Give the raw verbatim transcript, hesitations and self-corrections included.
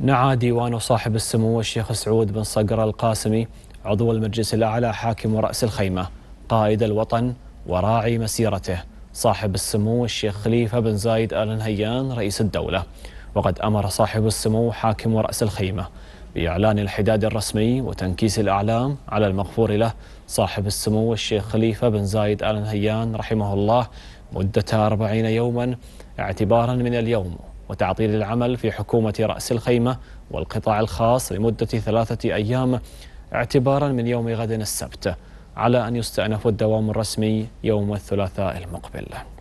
نعى ديوان صاحب السمو الشيخ سعود بن صقر القاسمي عضو المجلس الأعلى حاكم رأس الخيمة قائد الوطن وراعي مسيرته صاحب السمو الشيخ خليفة بن زايد آل نهيان رئيس الدولة. وقد أمر صاحب السمو حاكم رأس الخيمة بإعلان الحداد الرسمي وتنكيس الأعلام على المغفور له صاحب السمو الشيخ خليفة بن زايد آل نهيان رحمه الله مدة أربعين يوما اعتبارا من اليوم، وتعطيل العمل في حكومة رأس الخيمة والقطاع الخاص لمدة ثلاثة أيام اعتبارا من يوم غد السبت، على أن يستأنف الدوام الرسمي يوم الثلاثاء المقبل.